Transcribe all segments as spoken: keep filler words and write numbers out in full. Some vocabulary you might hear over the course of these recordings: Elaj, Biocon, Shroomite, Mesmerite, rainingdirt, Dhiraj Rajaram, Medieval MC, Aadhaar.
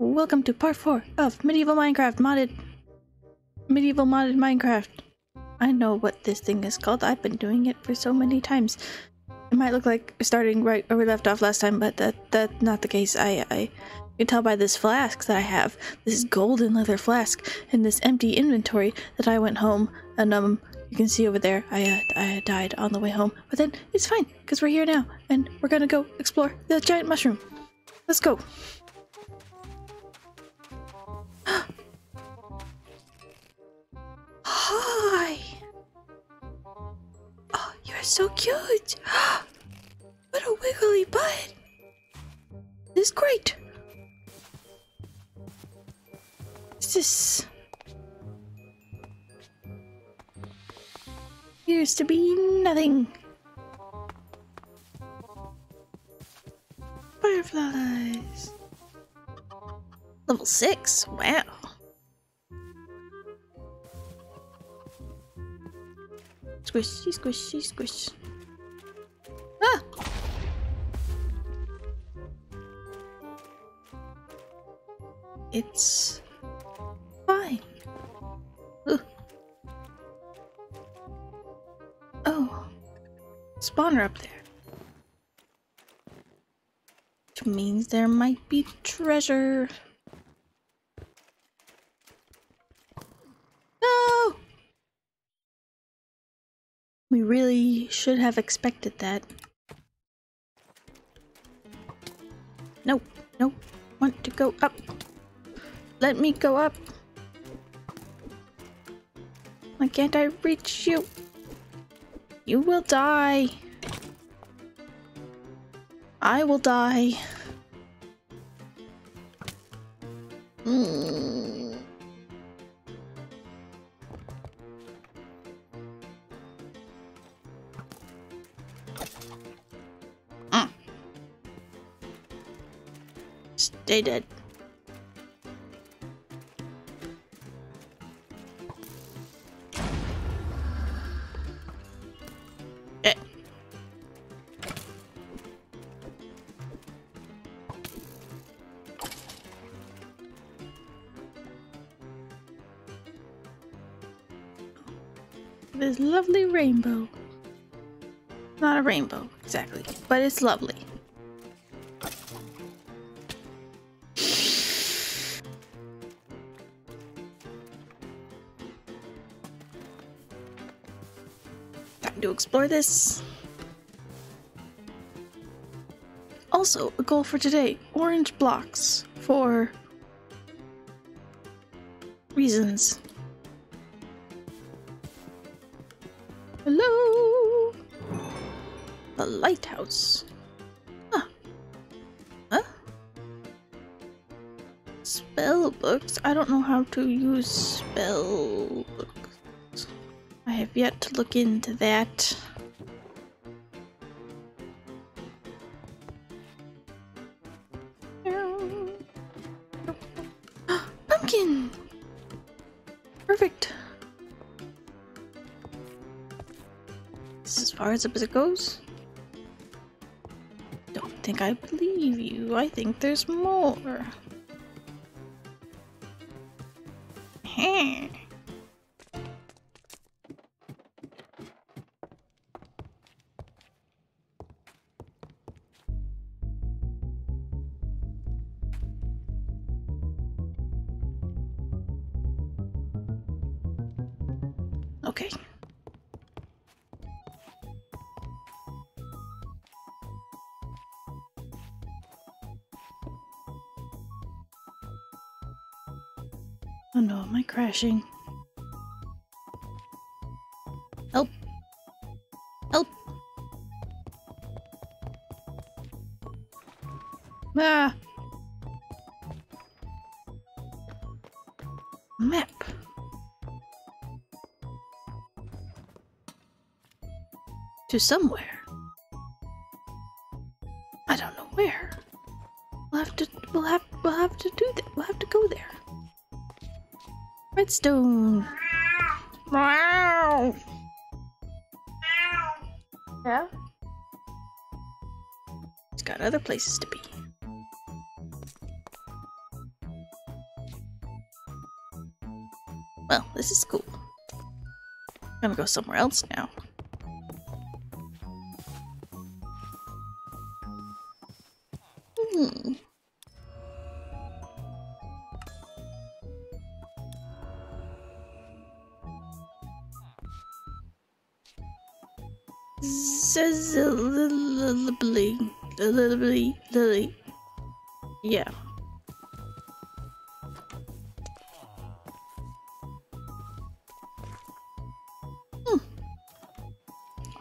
Welcome to part four of Medieval Minecraft modded... Medieval modded Minecraft. I know what this thing is called. I've been doing it for so many times. It might look like starting right where we left off last time, but that that's not the case. I, I can tell by this flask that I have, this golden leather flask, and this empty inventory that I went home and um... you can see over there, I, uh, I died on the way home. But then, it's fine, because we're here now, and we're gonna go explore the giant mushroom. Let's go! Hi! Oh, you're so cute! What a wiggly butt! This is great! This is... used to be nothing. Fireflies. Level six. Wow. Squishy, squishy, squish. Ah. It's fine. Ugh. Oh, spawner up there. Which means there might be treasure. No! We really should have expected that. Nope, nope. Want to go up. Let me go up. Why can't I reach you? You will die. I will die. Mm. Mm. Stay dead. This lovely rainbow. Not a rainbow, exactly, but it's lovely. Time to explore this. Also, a goal for today, orange blocks for reasons. Hello? The lighthouse. Huh. Huh? Spell books? I don't know how to use spell books. I have yet to look into that. Pumpkin! Perfect. As far as up as it goes. Don't think I believe you. I think there's more. Okay. Oh no, am I crashing? Help! Help! Ah! Map! To somewhere. I don't know where. We'll have to, we'll have, we'll have to do that. We'll have to go there. Redstone. Wow. Yeah. It's got other places to be. Well, this is cool. I'm gonna go somewhere else now. Hmm. Yeah. Hmm.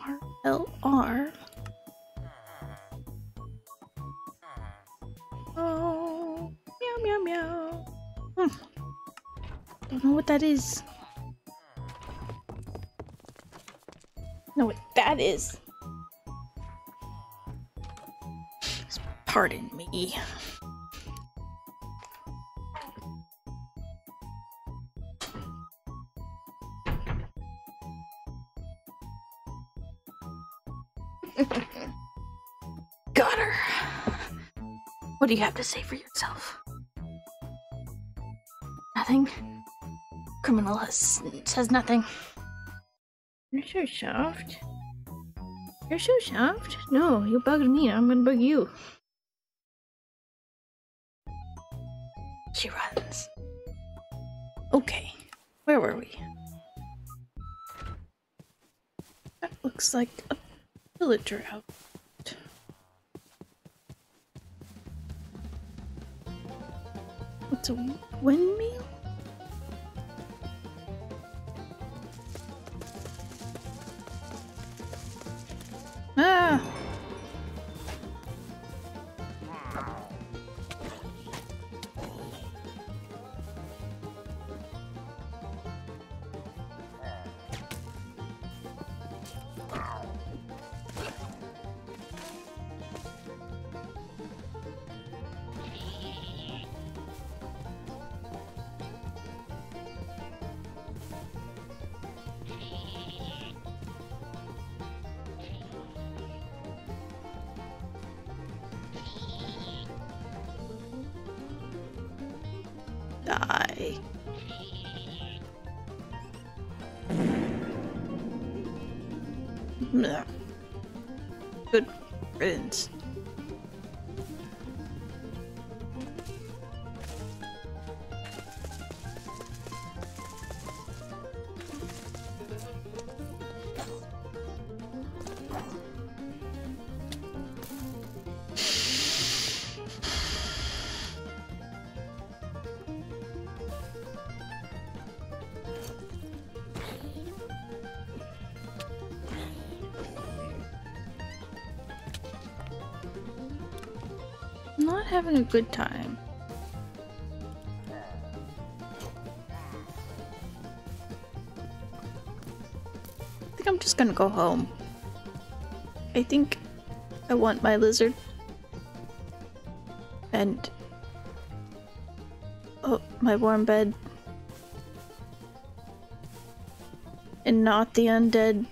R L R. Oh, meow, meow, meow. Hmm. Don't know what that is. Know what that is. Pardon me. Got her. What do you have to say for yourself? Nothing? Criminal has, says nothing. You're so soft. You're so soft? No, you bugged me. I'm gonna bug you. She runs. Okay, where were we? That looks like a villager out. What's a windmill? Ah! Die. Good friends. Not having a good time. I think I'm just gonna go home. I think I want my lizard. And... oh, my warm bed. And not the undead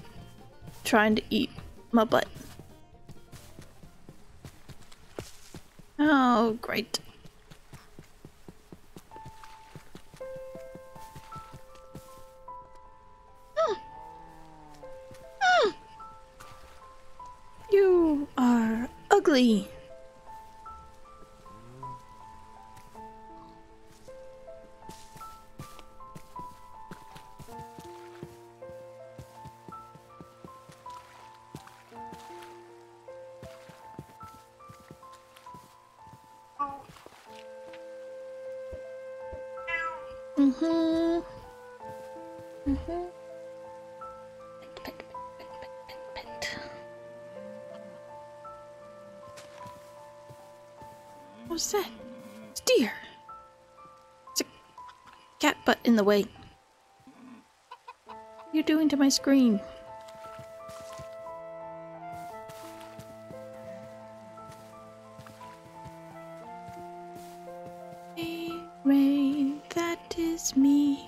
trying to eat my butt. Oh, great. Mm. Mm. You are ugly. Mhm. Mhm. Pet, pet, pet, pet, pet, pet. What's that? It's a deer. It's a cat butt in the way. What are you doing to my screen? Me.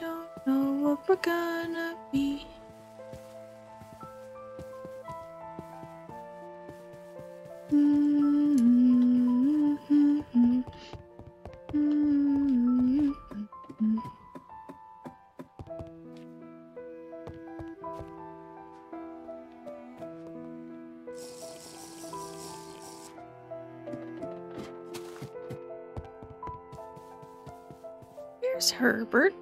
Don't know what we're gonna be. Mm-hmm. There's Herbert.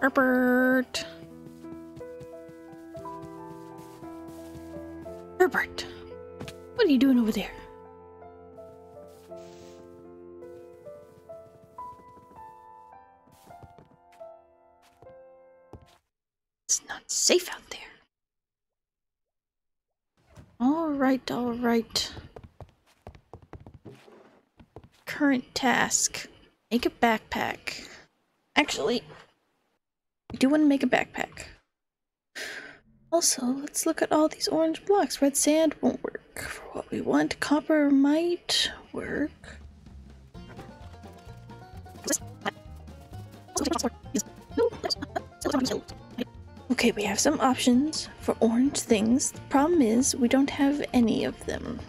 Herbert. Herbert. What are you doing over there? It's not safe out there. All right, all right. Current task. Make a backpack. Actually, I do want to make a backpack. Also, let's look at all these orange blocks. Red sand won't work for what we want. Copper might work. Okay, we have some options for orange things. The problem is we don't have any of them.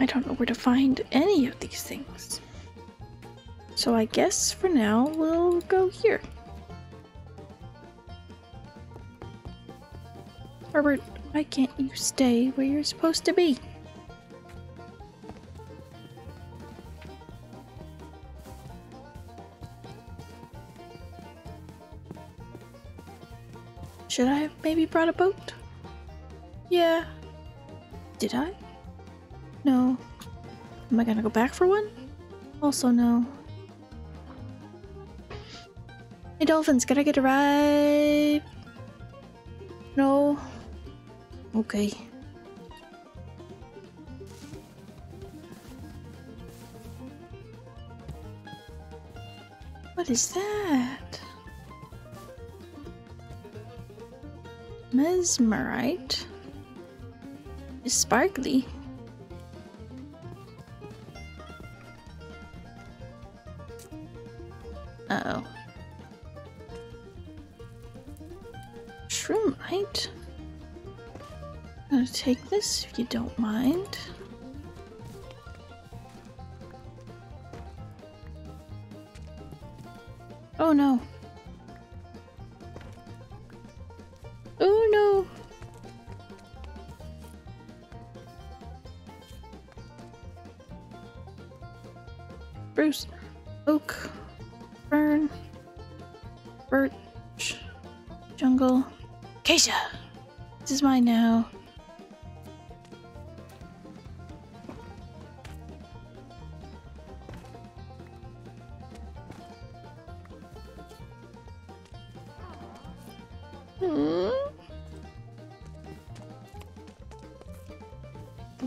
I don't know where to find any of these things. So I guess for now we'll go here. Herbert, why can't you stay where you're supposed to be? Should I have maybe brought a boat? Yeah. Did I? No. Am I gonna go back for one? Also no. Hey dolphins, can I get a ride? No. Okay. What is that? Mesmerite? It's sparkly. Uh-oh. Shroomite? I'm gonna take this if you don't mind. Oh no. Oh no. Bruce, oak, fern, birch, jungle, acacia. This is mine now.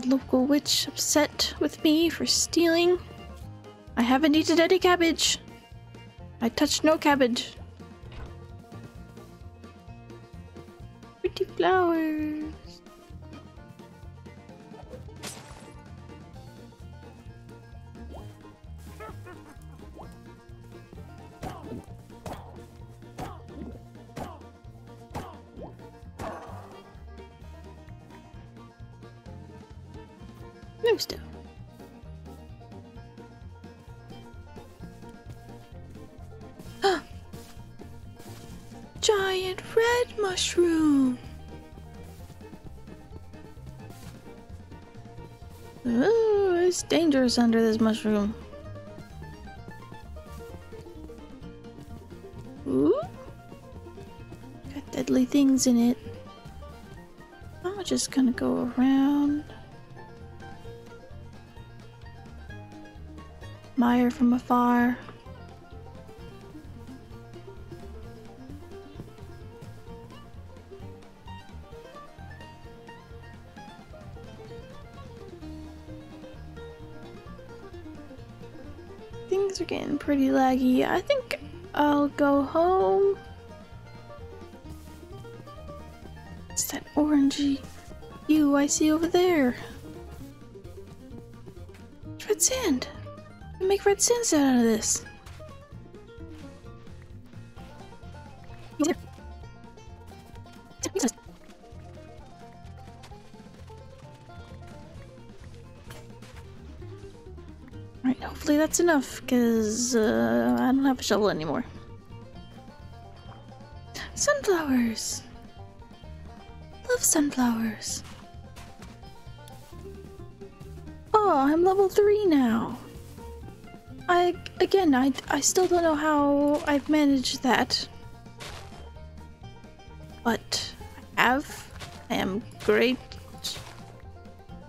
Local witch upset with me for stealing. I haven't eaten any cabbage. I touched no cabbage. Pretty flowers. Still. Giant red mushroom. Ooh, it's dangerous under this mushroom. Ooh, got deadly things in it. I'm just gonna go around. Mire from afar. Things are getting pretty laggy. I think I'll go home. It's that orangey hue I see over there. It's red sand. Make red sense out of this. Alright, hopefully that's enough, because uh, I don't have a shovel anymore. Sunflowers! Love sunflowers. Oh, I'm level three now. I again, I I still don't know how I've managed that, but I have. I am great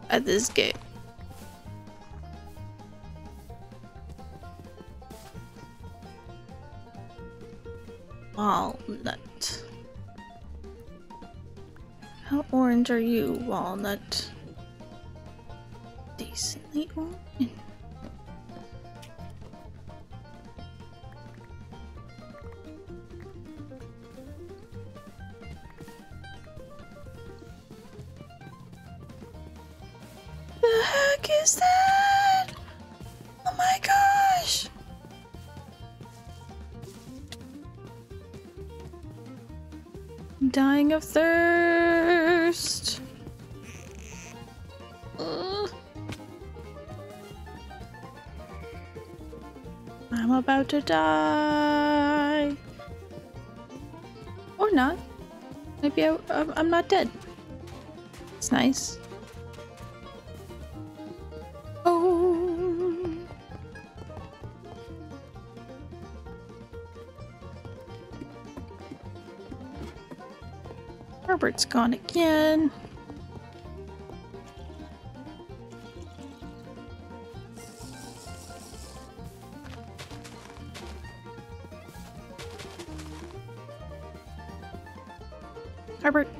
at this game. Walnut. How orange are you, Walnut? Decently orange. The heck is that? Oh my gosh! I'm dying of thirst. Ugh. I'm about to die. Or not. Maybe I, I'm not dead. It's nice. Herbert's gone again. Herbert. Did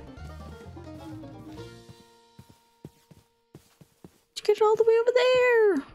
you get all the way over there?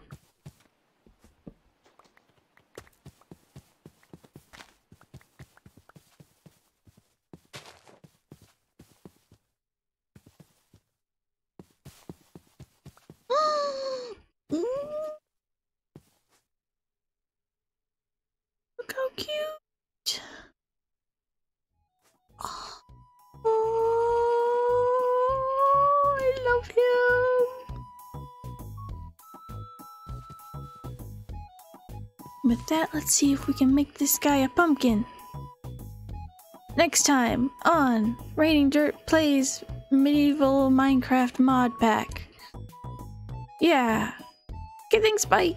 With that, let's see if we can make this guy a pumpkin. Next time on Raining Dirt Plays Medieval Minecraft Mod Pack. Yeah. Okay, thanks, bye.